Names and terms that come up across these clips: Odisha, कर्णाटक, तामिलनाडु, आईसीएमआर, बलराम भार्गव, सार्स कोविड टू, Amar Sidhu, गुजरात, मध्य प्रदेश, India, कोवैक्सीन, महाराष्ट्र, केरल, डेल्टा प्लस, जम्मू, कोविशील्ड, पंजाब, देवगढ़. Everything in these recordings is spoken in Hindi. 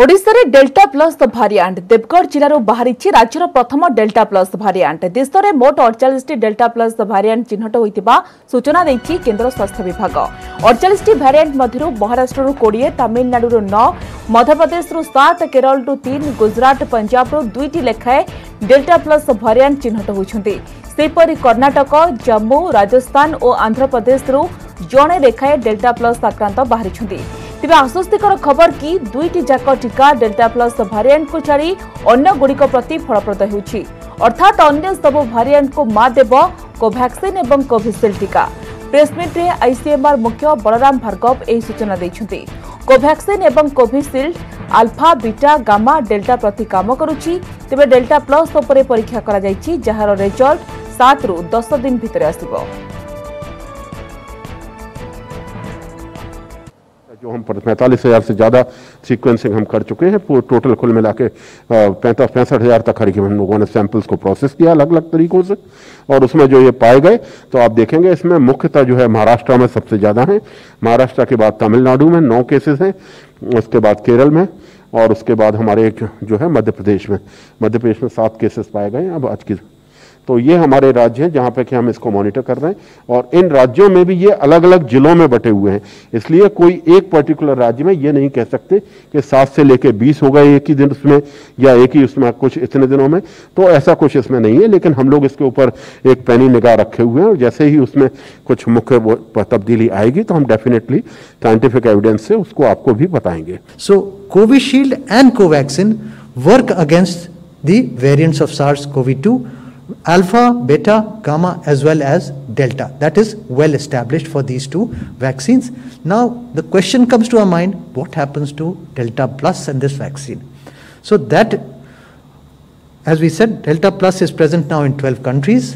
ओडिशारे डेल्टा प्लस भारिएंट देवगढ़ जिलूर बाहरी राज्यर प्रथम डेल्टा प्लस भारिएंट देश में मोट 48 डेल्टा प्लस भारिएंट चिन्हट होता सूचना देती केन्द्र स्वास्थ्य विभाग। 48 भारिएंट मध्य महाराष्ट्र 20 तामिलनाडु 9 मध्यप्रदेश 7 केरल 3 गुजरात पंजाब 2 लेखाएं डेल्टा प्लस भारिएंट चिन्हट होती। सेपरी कर्णाटक जम्मू राजस्थान और आंध्र प्रदेश जड़े लेखाएं डेल्टा प्लस आक्रांत बाहरी। तेज आश्वस्तिकर खबर कि दुईटी जाक टीका डेल्टा प्लस भारिएंट को छाड़ी अन्य गुड़िक प्रति फलप्रद होउछि, अर्थात अन्य सब भारिएंट को मात देव कोवैक्सीन एवं कोविशील्ड टीका। प्रेसमिट में आईसीएमआर मुख्य बलराम भार्गव यह सूचना देइछन्ति। कोवैक्सीन एवं कोविशील्ड alpha beta gamma delta प्रति काम करुछि। तेबे डेल्टा प्लस उपरे परीक्षा करा जाइछि, जहार रिजल्ट 7 ରୁ 10 दिन भितर आसिबो। जो हम 45,000 से ज़्यादा सीक्वेंसिंग हम कर चुके हैं, पूरा टोटल कुल मिला के 65,000 तक करीब हम लोगों ने सैंपल्स को प्रोसेस किया अलग अलग तरीक़ों से, और उसमें जो ये पाए गए तो आप देखेंगे इसमें मुख्यतः जो है महाराष्ट्र में सबसे ज़्यादा हैं। महाराष्ट्र के बाद तमिलनाडु में 9 केसेस हैं, उसके बाद केरल में, और उसके बाद हमारे एक जो है मध्य प्रदेश में 7 केसेस पाए गए। अब आज की तो ये हमारे राज्य हैं जहाँ पे कि हम इसको मॉनिटर कर रहे हैं, और इन राज्यों में भी ये अलग अलग जिलों में बटे हुए हैं, इसलिए कोई एक पर्टिकुलर राज्य में ये नहीं कह सकते कि 7 से लेके 20 होगा एक ही दिन उसमें या एक ही उसमें कुछ इतने दिनों में, तो ऐसा कुछ इसमें नहीं है। लेकिन हम लोग इसके ऊपर एक पैनी निगाह रखे हुए हैं, और जैसे ही उसमें कुछ मुख्य तब्दीली आएगी तो हम डेफिनेटली साइंटिफिक एविडेंस से उसको आपको भी बताएंगे। So कोविशील्ड and Covaxin work against the variants of सार्स कोविड टू, alpha, beta, gamma as well as delta. That is well established for these two vaccines. Now the question comes to our mind, what happens to delta plus and this vaccine? So that, as we said, delta plus is present now in 12 countries.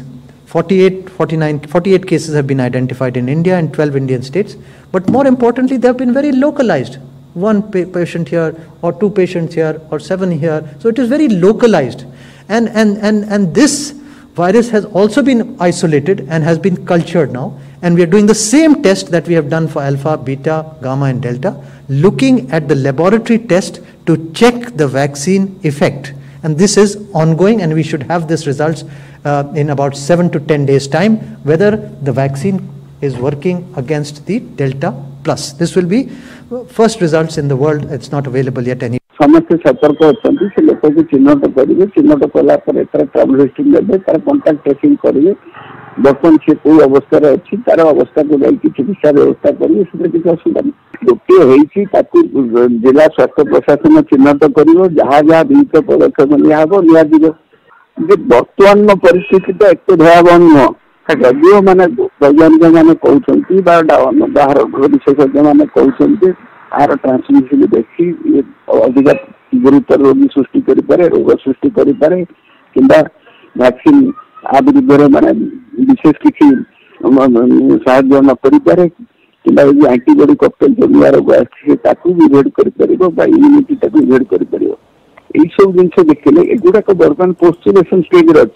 48 cases have been identified in India and 12 Indian states. But more importantly, they have been very localized. 1 patient here or 2 patients here or 7 here. So it is very localized. And this virus has also been isolated and has been cultured now, and we are doing the same test that we have done for alpha, beta, gamma and delta, looking at the laboratory test to check the vaccine effect, and this is ongoing, and we should have these results in about 7 to 10 days time, whether the vaccine is working against the delta plus. This will be first results in the world, it's not available yet anywhere. समस्ते सतर्क होती से लोक को चिन्हट करेंगे, चिन्हट कलापर एथर ट्रावेल हिस्ट्री ने तार कंटाक्ट ट्रेसिंग करेंगे, बर्तमान सी कोई अवस्था अच्छी तार अवस्था को लेकिन चिकित्सा व्यवस्था करेंगे, से किसी असुविधा नहीं। गोटे होती जिला स्वास्थ्य प्रशासन चिन्हट कर जहाँ विहित पदक्षेप निहत बर्तमान परिस्थिति तो एक भयावह नुह, जदिव मैंने वैज्ञानिक मैंने कहते बाहर विशेषज्ञ मैंने कहते आर ट्रांसमिशन देखी अधिक गुरुतर रोगी सृष्टि करे रोग सृष्टि करे कि वैक्सीन आ विरुद्ध मैंने विशेष किसी साहय न करे कि एंटीबॉडी कॉकटेल जो रोग आगे इवेड कर इम्यूनिटी इवेड कर सब जिन देखने एगुड़ाक बर्तमान पोस्टुलेसन स्टेज अच्छे।